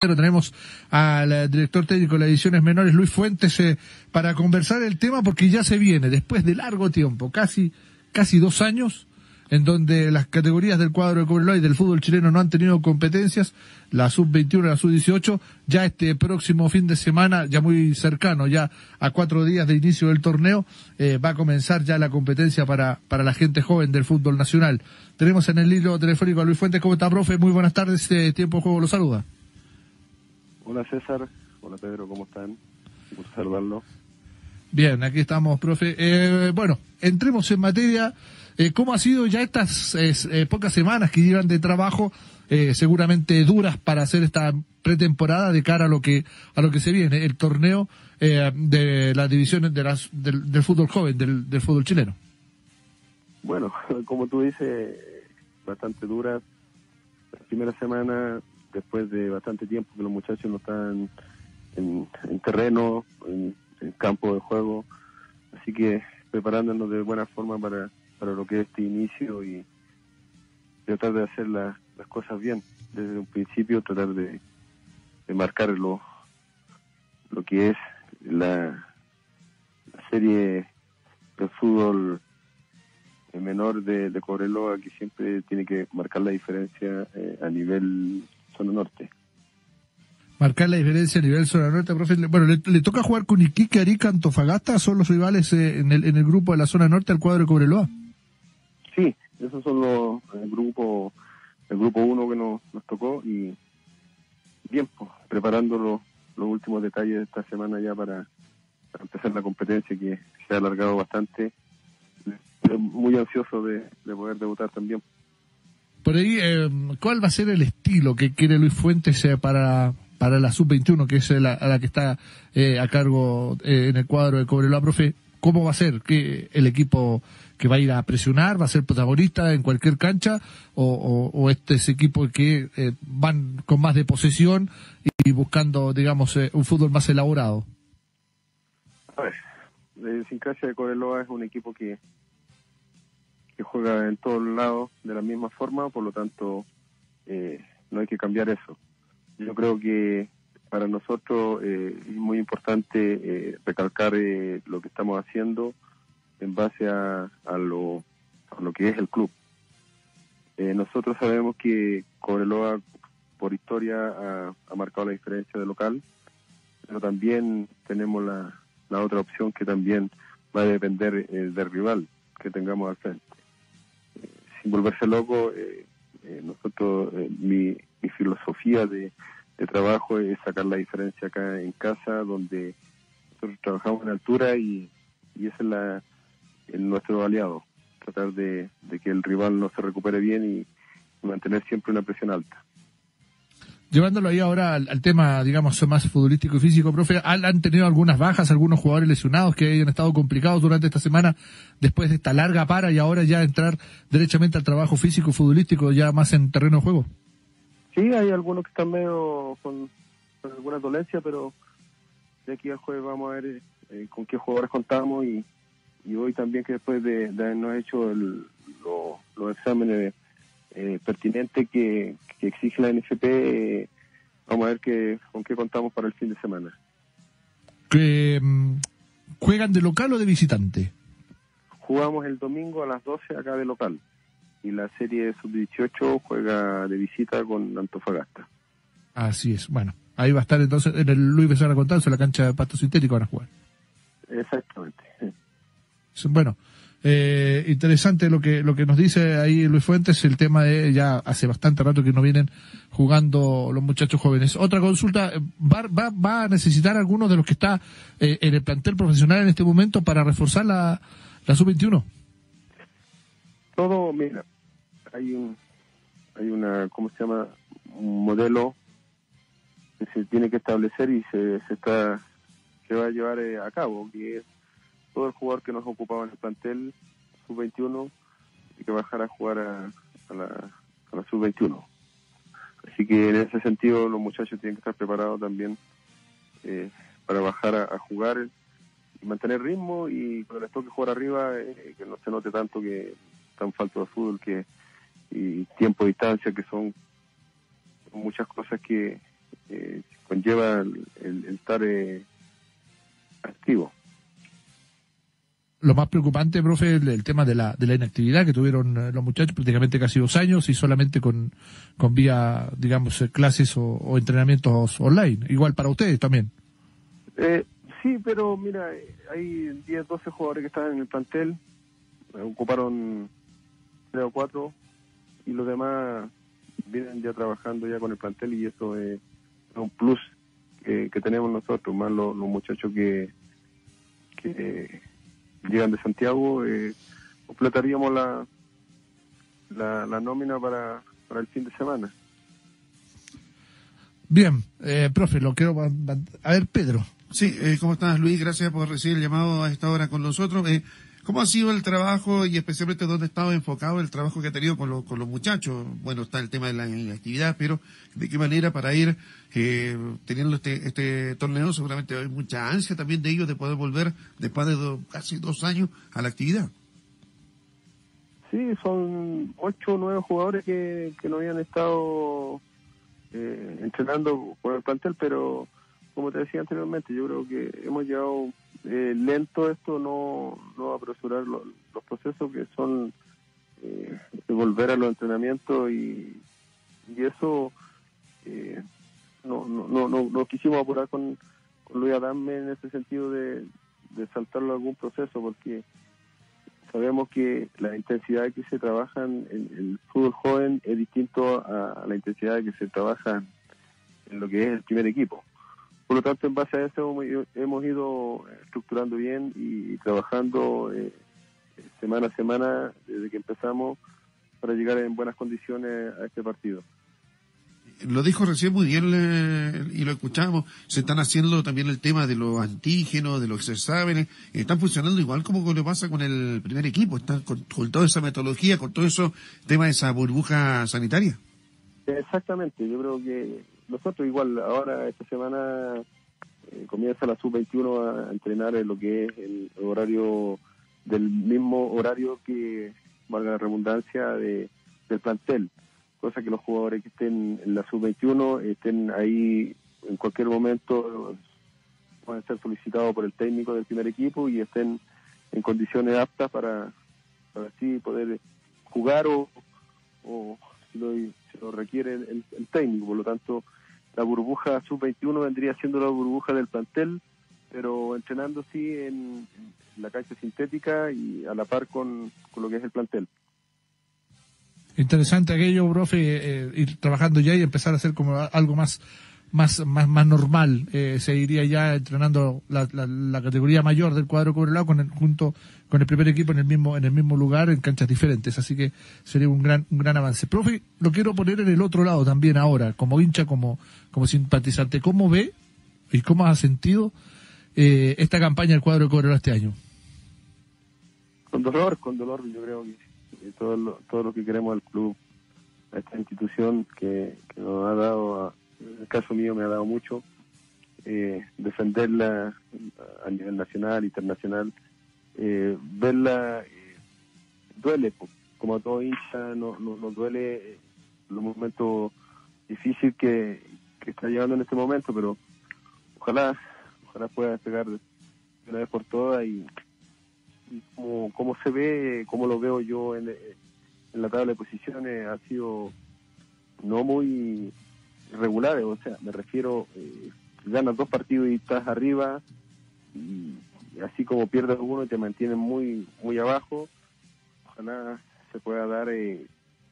Pero tenemos al director técnico de las divisiones menores, Luis Fuentes, para conversar el tema, porque ya se viene, después de largo tiempo, casi 2 años, en donde las categorías del cuadro de Cobreloa y del fútbol chileno no han tenido competencias, la sub-21 y la sub-18, ya este próximo fin de semana, ya muy cercano, ya a 4 días de inicio del torneo, va a comenzar ya la competencia para la gente joven del fútbol nacional. Tenemos en el hilo telefónico a Luis Fuentes. ¿Cómo está, profe? Muy buenas tardes, Tiempo de Juego lo saluda. Hola César, hola Pedro, ¿cómo están? Gusto saludarlo. Bien, aquí estamos, profe. Bueno, entremos en materia. ¿Cómo ha sido ya estas pocas semanas que llevan de trabajo, seguramente duras para hacer esta pretemporada de cara a lo que se viene, el torneo de las divisiones del fútbol joven, del fútbol chileno? Bueno, como tú dices, bastante duras. La primera semana, después de bastante tiempo que los muchachos no están en terreno, en campo de juego, así que preparándonos de buena forma para lo que es este inicio y tratar de hacer las cosas bien desde un principio, tratar de marcar lo que es la serie de fútbol menor de Cobreloa, que siempre tiene que marcar la diferencia a nivel zona norte. Marcar la diferencia a nivel zona norte, profe. Bueno, le toca jugar con Iquique, Arica, Antofagasta. ¿Son los rivales en el grupo de la zona norte al cuadro de Cobreloa? Sí, esos son el grupo 1 que nos tocó, y bien, pues, preparando los últimos detalles de esta semana ya para empezar la competencia, que se ha alargado bastante. Muy ansioso de poder debutar también. Por ahí, ¿cuál va a ser el estilo que quiere Luis Fuentes para la sub-21, que es la que está a cargo en el cuadro de Cobreloa, profe? ¿Cómo va a ser? ¿Qué, el equipo que va a ir a presionar va a ser protagonista en cualquier cancha? ¿O este es equipo que van con más de posesión y buscando, digamos, un fútbol más elaborado? A ver, sin cancha de Cobreloa es un equipo que juega en todos lados de la misma forma, por lo tanto no hay que cambiar eso. Yo creo que para nosotros es muy importante recalcar lo que estamos haciendo en base a lo que es el club. Nosotros sabemos que Cobreloa, por historia, ha marcado la diferencia de local, pero también tenemos la otra opción, que también va a depender del rival que tengamos al frente. Sin volverse loco, nosotros mi filosofía de trabajo es sacar la diferencia acá en casa, donde nosotros trabajamos en altura y ese es nuestro aliado, tratar de que el rival no se recupere bien y mantener siempre una presión alta. Llevándolo ahí ahora al tema, digamos, más futbolístico y físico, profe, ¿han tenido algunas bajas, algunos jugadores lesionados que hayan estado complicados durante esta semana, después de esta larga para, y ahora ya entrar derechamente al trabajo físico y futbolístico, ya más en terreno de juego? Sí, hay algunos que están medio con alguna dolencia, pero de aquí al jueves vamos a ver con qué jugadores contamos, y hoy también, que después de habernos hecho los exámenes pertinente que exige la NFP, vamos a ver con qué contamos para el fin de semana. ¿Juegan de local o de visitante? Jugamos el domingo a las 12 acá de local, y la serie sub-18 juega de visita con Antofagasta. Así es. Bueno, ahí va a estar entonces en el Luis Becerra Constanzo, la cancha de pasto sintético, van a jugar. Exactamente. Bueno, interesante lo que nos dice ahí Luis Fuentes, el tema de ya hace bastante rato que no vienen jugando los muchachos jóvenes. Otra consulta, ¿va a necesitar alguno de los que está en el plantel profesional en este momento para reforzar la sub-21? Todo, mira, hay una, ¿cómo se llama? Un modelo que se tiene que establecer y se va a llevar a cabo, que es todo el jugador que nos ocupaba en el plantel sub-21 y que bajara a jugar a la sub-21. Así que en ese sentido los muchachos tienen que estar preparados también para bajar a jugar y mantener ritmo, y cuando les toque jugar arriba que no se note tanto que están faltos de fútbol y tiempo de distancia, que son muchas cosas que conlleva el estar activo. Lo más preocupante, profe, el tema de la inactividad que tuvieron los muchachos, prácticamente casi 2 años, y solamente con vía, digamos, clases o entrenamientos online. Igual para ustedes también. Sí, pero mira, hay 10, 12 jugadores que están en el plantel, ocuparon 3 o 4, y los demás vienen ya trabajando ya con el plantel, y eso es un plus que tenemos nosotros, más los muchachos que llegan de Santiago. Completaríamos la nómina para el fin de semana. Bien, profe, lo quiero... A ver, Pedro. Sí, ¿cómo estás, Luis? Gracias por recibir el llamado a esta hora con nosotros. ¿Cómo ha sido el trabajo y especialmente dónde ha estado enfocado el trabajo que ha tenido con los muchachos? Bueno, está el tema de la inactividad, pero ¿de qué manera para ir teniendo este torneo? Seguramente hay mucha ansia también de ellos de poder volver después de casi 2 años a la actividad. Sí, son 8 o 9 jugadores que no habían estado entrenando por el plantel, pero como te decía anteriormente, yo creo que hemos llegado... lento esto, no apresurar los procesos que son volver a los entrenamientos y eso no quisimos apurar con Luis Adame en ese sentido de saltarlo a algún proceso, porque sabemos que la intensidad que se trabaja en el fútbol joven es distinto a la intensidad que se trabaja en lo que es el primer equipo. Por lo tanto, en base a eso hemos ido estructurando bien y trabajando semana a semana desde que empezamos para llegar en buenas condiciones a este partido. Lo dijo recién muy bien y lo escuchamos. Se están haciendo también el tema de los antígenos, de los exámenes. Están funcionando igual como lo pasa con el primer equipo. Están con toda esa metodología, con todo eso, tema de esa burbuja sanitaria. Exactamente, yo creo que nosotros igual ahora esta semana comienza la Sub-21 a entrenar en lo que es el horario, del mismo horario que, valga la redundancia, del plantel, cosa que los jugadores que estén en la Sub-21 estén ahí en cualquier momento, pueden ser solicitados por el técnico del primer equipo y estén en condiciones aptas para así poder jugar o si lo requiere el técnico. Por lo tanto, la burbuja Sub-21 vendría siendo la burbuja del plantel, pero entrenando sí en la cancha sintética y a la par con lo que es el plantel. Interesante aquello, profe, ir trabajando ya y empezar a hacer como algo más normal. Se iría ya entrenando la categoría mayor del cuadro Cobreloa junto con el primer equipo en el mismo lugar, en canchas diferentes, así que sería un gran avance. Profe, lo quiero poner en el otro lado también ahora, como hincha, como simpatizante. ¿Cómo ve y cómo has sentido esta campaña del cuadro Cobreloa este año? Con dolor, yo creo que todo lo que queremos al club, a esta institución que nos ha dado en el caso mío me ha dado mucho, defenderla a nivel nacional, internacional, verla duele, como a todo hincha nos duele los momentos difíciles que está llevando en este momento, pero ojalá pueda despegar de una vez por todas y como se ve, como lo veo yo en la tabla de posiciones, ha sido no muy regulares, o sea, me refiero, ganas 2 partidos y estás arriba, y así como pierdes uno y te mantienen muy muy abajo. Ojalá se pueda dar de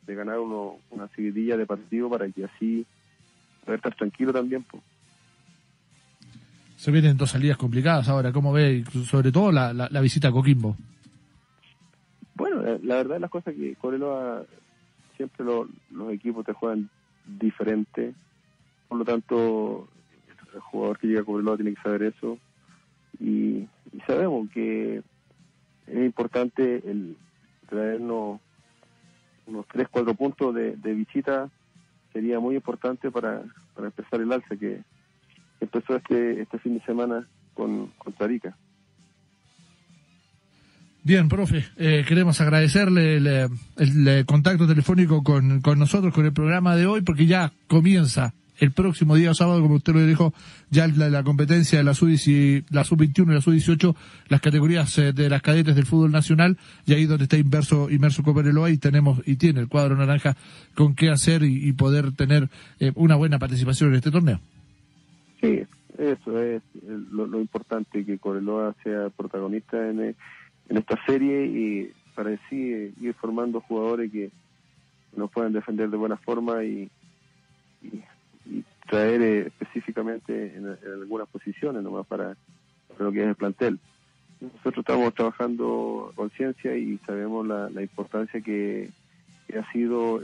ganar una seguidilla de partido para que así poder estar tranquilo también, pues. Se vienen 2 salidas complicadas ahora, ¿cómo ves? Sobre todo la visita a Coquimbo. Bueno, la verdad es las cosas que Cobreloa siempre los equipos te juegan diferente, por lo tanto el jugador que llega a Cobreloa tiene que saber eso y sabemos que es importante el traernos unos 3-4 puntos de visita. Sería muy importante para empezar el alza que empezó este fin de semana con Tarica. Bien, profe, queremos agradecerle el contacto telefónico con nosotros, con el programa de hoy, porque ya comienza el próximo día sábado, como usted lo dijo, ya la competencia de la sub-21 y la sub-18, las categorías de las cadetes del fútbol nacional, y ahí donde está inmerso Cobreloa, y tiene el cuadro naranja con qué hacer y poder tener una buena participación en este torneo. Sí, eso es lo importante, que Cobreloa sea protagonista en esta serie, y para sí ir formando jugadores que nos puedan defender de buena forma y traer específicamente en algunas posiciones nomás para lo que es el plantel. Nosotros estamos trabajando con ciencia y sabemos la importancia que ha sido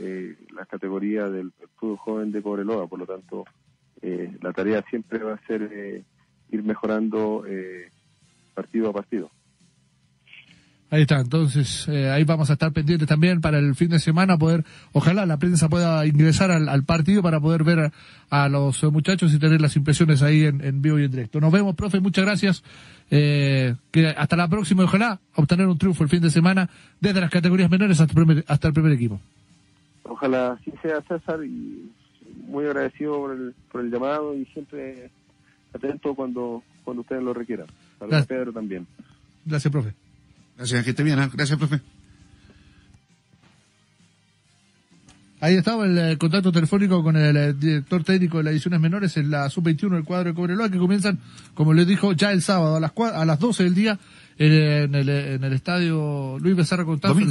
la categoría del fútbol joven de Cobreloa, por lo tanto la tarea siempre va a ser ir mejorando partido a partido. Ahí está, entonces ahí vamos a estar pendientes también para el fin de semana, poder, ojalá la prensa pueda ingresar al partido para poder ver a los muchachos y tener las impresiones ahí en vivo y en directo. Nos vemos, profe, muchas gracias, que hasta la próxima, ojalá obtener un triunfo el fin de semana desde las categorías menores hasta el primer equipo. Ojalá así sea, César, y muy agradecido por el llamado, y siempre atento cuando ustedes lo requieran. Gracias, Pedro, también. Gracias, profe. Gracias, que esté bien, ¿eh? Gracias, profe. Ahí estaba el contacto telefónico con el director técnico de las divisiones menores en la sub-21 del cuadro de Cobreloa, que comienzan, como les dijo, ya el sábado a las 12 del día en el estadio Luis Becerra Constanzo. El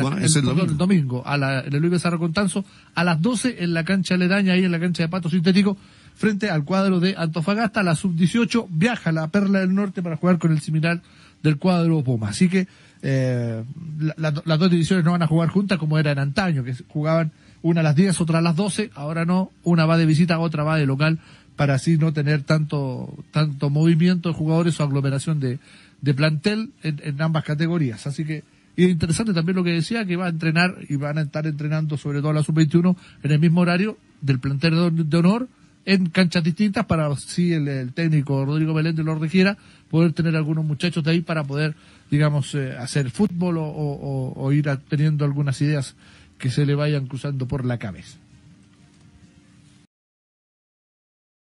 domingo. En el Luis Becerra Constanzo, a las 12 en la cancha aledaña, ahí en la cancha de pato sintético, frente al cuadro de Antofagasta. La sub-18 viaja a la Perla del Norte para jugar con el similar del cuadro Puma. Así que las dos divisiones no van a jugar juntas como era en antaño, que jugaban una a las 10, otra a las 12, ahora no, una va de visita, otra va de local, para así no tener tanto movimiento de jugadores o aglomeración de plantel en ambas categorías. Así que, y es interesante también lo que decía, que va a entrenar y van a estar entrenando sobre todo a la sub-21 en el mismo horario del plantel de honor, en canchas distintas, para si el técnico Rodrigo Meléndez lo requiera, poder tener algunos muchachos de ahí para poder, digamos, hacer fútbol o ir teniendo algunas ideas que se le vayan cruzando por la cabeza.